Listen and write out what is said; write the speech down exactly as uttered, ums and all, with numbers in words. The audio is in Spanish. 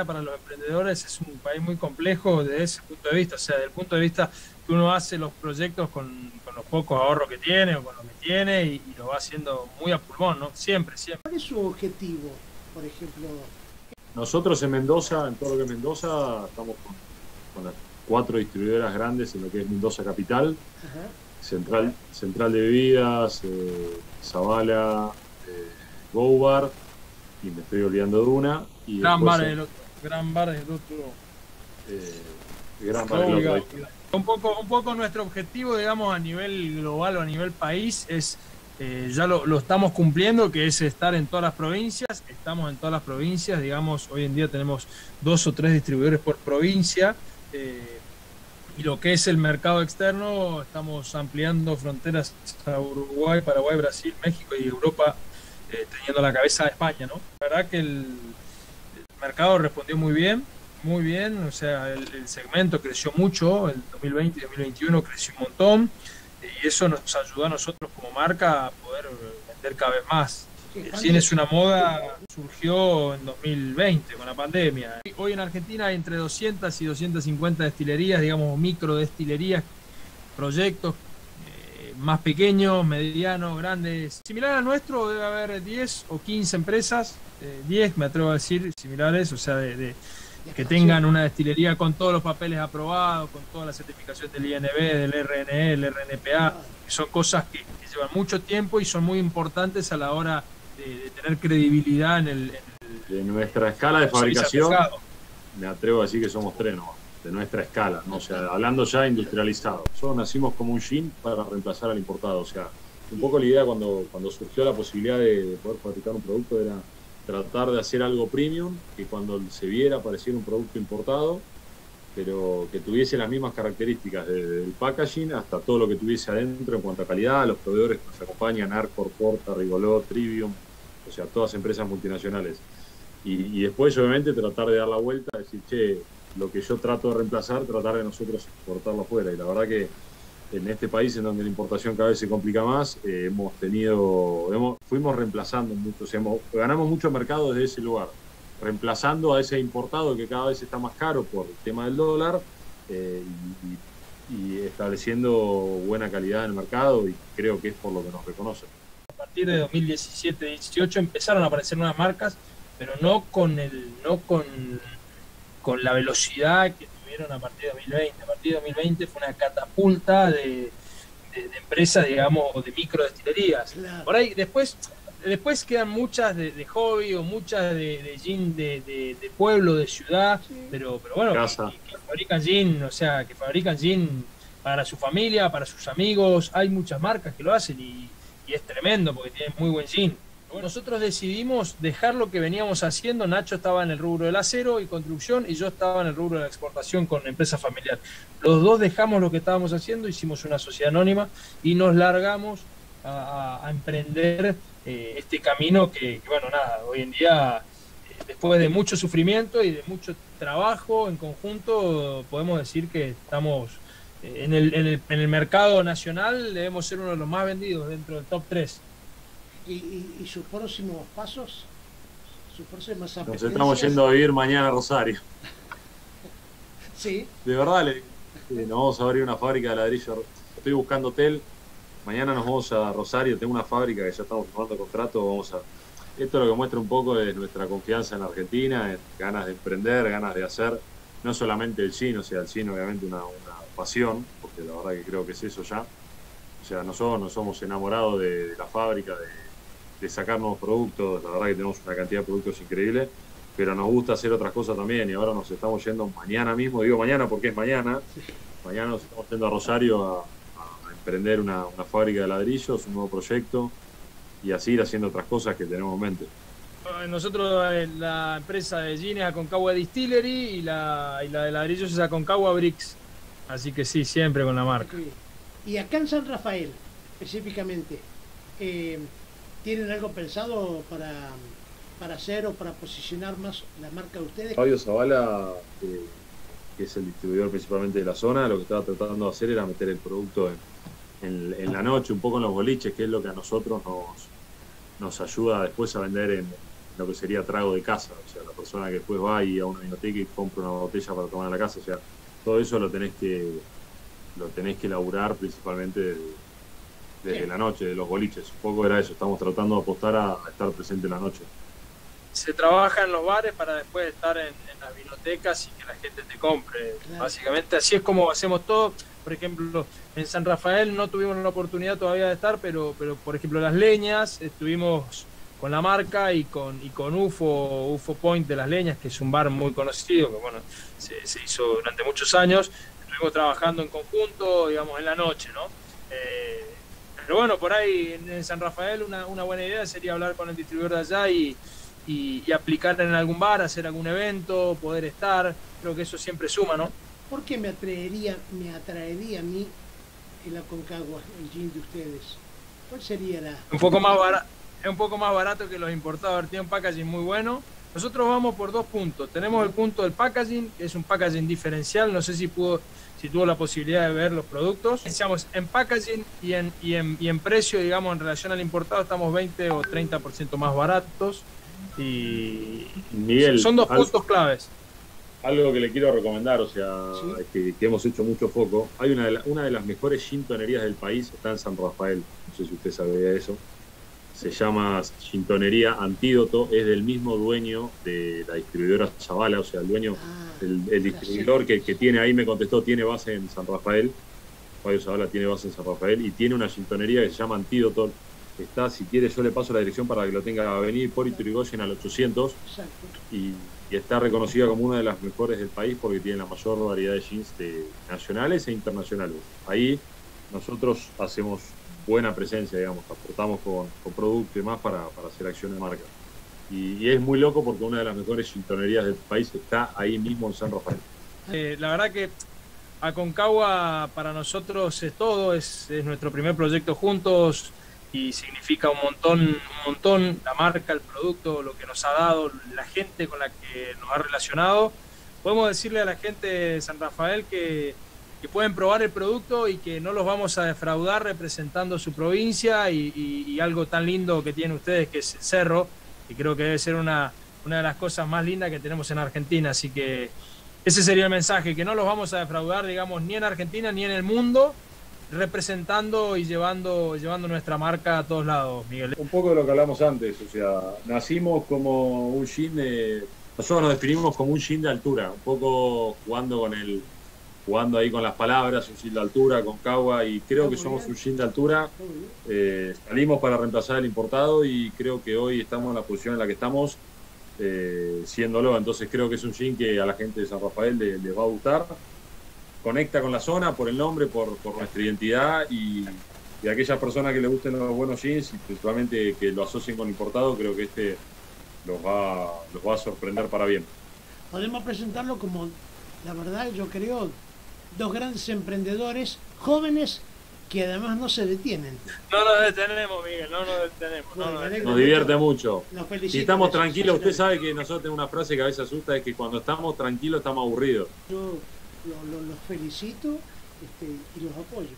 Argentina para los emprendedores es un país muy complejo desde ese punto de vista, o sea, desde el punto de vista que uno hace los proyectos con, con los pocos ahorros que tiene o con lo que tiene y, y lo va haciendo muy a pulmón, ¿no? Siempre, siempre. ¿Cuál es su objetivo, por ejemplo? Nosotros en Mendoza, en todo lo que es Mendoza, estamos con, con las cuatro distribuidoras grandes en lo que es Mendoza Capital, ajá. Central, Central de Bebidas, eh, Zavala, eh, Goubar, y me estoy olvidando de una. Y gran bar del otro. Gran bar del otro. Eh, gran bar del otro. Un poco, un poco nuestro objetivo, digamos, a nivel global o a nivel país es, eh, ya lo, lo estamos cumpliendo, que es estar en todas las provincias. Estamos en todas las provincias, digamos, hoy en día tenemos dos o tres distribuidores por provincia. Eh, y lo que es el mercado externo, estamos ampliando fronteras a Uruguay, Paraguay, Brasil, México y Europa. Eh, teniendo la cabeza de España, ¿no? La verdad que el, el mercado respondió muy bien, muy bien, o sea, el, el segmento creció mucho, el dos mil veinte y dos mil veintiuno creció un montón, eh, y eso nos ayudó a nosotros como marca a poder vender cada vez más. El cine es una moda, surgió en dos mil veinte con la pandemia. Hoy en Argentina hay entre doscientas y doscientas cincuenta destilerías, digamos micro destilerías, proyectos, más pequeños, medianos, grandes. Similar al nuestro debe haber diez o quince empresas, eh, diez me atrevo a decir, similares, o sea, de, de que tengan una destilería con todos los papeles aprobados, con toda la certificación del I N B, del R N E, del R N P A, que son cosas que, que llevan mucho tiempo y son muy importantes a la hora de, de tener credibilidad en el... En el de nuestra escala de fabricación, me atrevo a decir que somos tres nomás. De nuestra escala, ¿no? O sea, hablando ya industrializado. Nosotros nacimos como un gin para reemplazar al importado. O sea, un poco la idea cuando, cuando surgió la posibilidad de, de poder fabricar un producto era tratar de hacer algo premium, que cuando se viera apareciera un producto importado, pero que tuviese las mismas características desde el packaging hasta todo lo que tuviese adentro en cuanto a calidad, los proveedores que nos acompañan, Arcor, Porta, Rigolot, Trivium, o sea, todas empresas multinacionales. Y, y después, obviamente, tratar de dar la vuelta, decir, che, lo que yo trato de reemplazar, tratar de nosotros exportarlo afuera. Y la verdad que en este país, en donde la importación cada vez se complica más, eh, hemos tenido, hemos, fuimos reemplazando mucho, o sea, hemos, ganamos mucho mercado desde ese lugar, reemplazando a ese importado que cada vez está más caro por el tema del dólar, eh, y, y estableciendo buena calidad en el mercado, y creo que es por lo que nos reconocen. A partir de dos mil diecisiete dieciocho empezaron a aparecer nuevas marcas, pero no con el... no con con la velocidad que tuvieron a partir de dos mil veinte. A partir de dos mil veinte fue una catapulta de, de, de empresas, digamos, o de micro destilerías. Claro. Por ahí después después quedan muchas de, de hobby o muchas de, de gin de, de, de pueblo, de ciudad, sí. pero pero bueno, que, que, que fabrican gin, o sea, que fabrican gin para su familia, para sus amigos. Hay muchas marcas que lo hacen y, y es tremendo porque tienen muy buen gin. Bueno, nosotros decidimos dejar lo que veníamos haciendo. Nacho estaba en el rubro del acero y construcción y yo estaba en el rubro de la exportación con empresa familiar. Los dos dejamos lo que estábamos haciendo, hicimos una sociedad anónima y nos largamos a, a emprender eh, este camino que, que, bueno, nada, hoy en día, eh, después de mucho sufrimiento y de mucho trabajo en conjunto, podemos decir que estamos eh, en, el, en, el, en el mercado nacional, debemos ser uno de los más vendidos dentro del top tres. ¿Y, y, y sus próximos pasos? ¿Sus próximas aplicaciones? Nos estamos yendo a vivir mañana a Rosario. Sí. De verdad, le, eh, nos vamos a abrir una fábrica de ladrillo. Estoy buscando hotel. Mañana nos vamos a Rosario. Tengo una fábrica que ya estamos firmando contrato. Vamos a... Esto lo que muestra un poco es nuestra confianza en la Argentina, en ganas de emprender, ganas de hacer. No solamente el gin, o sea, el gin obviamente una, una pasión, porque la verdad que creo que es eso ya. O sea, nosotros nos somos enamorados de, de la fábrica, de... de sacar nuevos productos. La verdad que tenemos una cantidad de productos increíbles, pero nos gusta hacer otras cosas también, y ahora nos estamos yendo mañana mismo, digo mañana porque es mañana, mañana nos estamos yendo a Rosario a, a emprender una, una fábrica de ladrillos, un nuevo proyecto, y así ir haciendo otras cosas que tenemos en mente. Nosotros la empresa de gin es Aconcagua Distillery y la, y la de ladrillos es Aconcagua Bricks, así que sí, siempre con la marca. Y acá en San Rafael, específicamente, eh, ¿tienen algo pensado para, para hacer o para posicionar más la marca de ustedes? Fabio Zavala, eh, que es el distribuidor principalmente de la zona, lo que estaba tratando de hacer era meter el producto en, en, en la noche, un poco en los boliches, que es lo que a nosotros nos, nos ayuda después a vender en, lo que sería trago de casa, o sea, la persona que después va y a una biblioteca y compra una botella para tomar en la casa, o sea, todo eso lo tenés que lo tenés que laburar principalmente desde, desde la noche, de los boliches. Un poco era eso, estamos tratando de apostar a, a estar presente en la noche. Se trabaja en los bares para después estar en, en las bibliotecas y que la gente te compre, claro. Básicamente así es como hacemos todo. Por ejemplo, en San Rafael no tuvimos la oportunidad todavía de estar, pero, pero por ejemplo Las Leñas, estuvimos con la marca y con, y con U F O, U F O Point de Las Leñas, que es un bar muy conocido, que bueno, se, se hizo durante muchos años, estuvimos trabajando en conjunto, digamos, en la noche, ¿no? Eh, pero bueno, por ahí en, en San Rafael una, una buena idea sería hablar con el distribuidor de allá y, y, y aplicar en algún bar, hacer algún evento, poder estar, creo que eso siempre suma, ¿no? ¿Por qué me atraería, me atraería a mí el Aconcagua, el gin de ustedes? ¿Cuál sería la...? Un poco más barato, es un poco más barato que los importados, tiene un packaging muy bueno. Nosotros vamos por dos puntos. Tenemos el punto del packaging, que es un packaging diferencial. No sé si pudo, si tuvo la posibilidad de ver los productos. Pensamos en packaging y en, y en, y en precio, digamos, en relación al importado, estamos veinte o treinta por ciento más baratos. Y Miguel, son dos al... puntos claves. Algo que le quiero recomendar, o sea, ¿sí? que, que hemos hecho mucho foco. Hay una de, la, una de las mejores shintonerías del país, está en San Rafael, no sé si usted sabía eso. Se llama Shintonería Antídoto, es del mismo dueño de la distribuidora Zavala, o sea, el dueño, ah, el, el distribuidor que, que tiene ahí, me contestó, tiene base en San Rafael. Fabio Zavala tiene base en San Rafael y tiene una shintonería que se llama Antídoto. Está, si quiere, yo le paso la dirección para que lo tenga, a venir por Ituigoyen al ochocientos. Exacto. Y, y está reconocida como una de las mejores del país porque tiene la mayor variedad de jeans de, nacionales e internacionales. Ahí nosotros hacemos buena presencia, digamos, aportamos con, con producto y más para, para hacer acción de marca. Y, y es muy loco porque una de las mejores gintonerías del país está ahí mismo en San Rafael. Eh, la verdad que Aconcagua para nosotros es todo, es, es nuestro primer proyecto juntos. Y significa un montón, un montón la marca, el producto, lo que nos ha dado, la gente con la que nos ha relacionado. Podemos decirle a la gente de San Rafael que, que pueden probar el producto y que no los vamos a defraudar representando su provincia y, y, y algo tan lindo que tienen ustedes, que es el cerro, y creo que debe ser una, una de las cosas más lindas que tenemos en Argentina. Así que ese sería el mensaje, que no los vamos a defraudar, digamos, ni en Argentina ni en el mundo, representando y llevando llevando nuestra marca a todos lados, Miguel. Un poco de lo que hablamos antes, o sea, nacimos como un gin de... Nosotros nos definimos como un gin de altura, un poco jugando con el... jugando ahí con las palabras, un gin de altura, con Cagua, y creo que somos un gin de altura. Eh, salimos para reemplazar el importado y creo que hoy estamos en la posición en la que estamos, eh, siéndolo. Entonces creo que es un gin que a la gente de San Rafael le, le va a gustar. Conecta con la zona por el nombre, por, por nuestra identidad y, y a aquellas personas que les gusten los buenos jeans y principalmente que lo asocien con importado, creo que este los va, los va a sorprender para bien. Podemos presentarlo como, la verdad, yo creo, dos grandes emprendedores jóvenes que además no se detienen. No nos detenemos, Miguel, no nos detenemos. Bueno, no nos, detenemos. Nos divierte mucho. Nos felicito. Si estamos tranquilos, usted sabe que nosotros tenemos una frase que a veces asusta, es que cuando estamos tranquilos estamos aburridos. Yo... Los, los, los felicito este, y los apoyo.